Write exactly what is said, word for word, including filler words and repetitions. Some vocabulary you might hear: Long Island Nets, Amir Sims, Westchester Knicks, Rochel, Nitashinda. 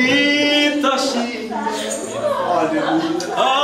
Nitashinda. Hallelujah.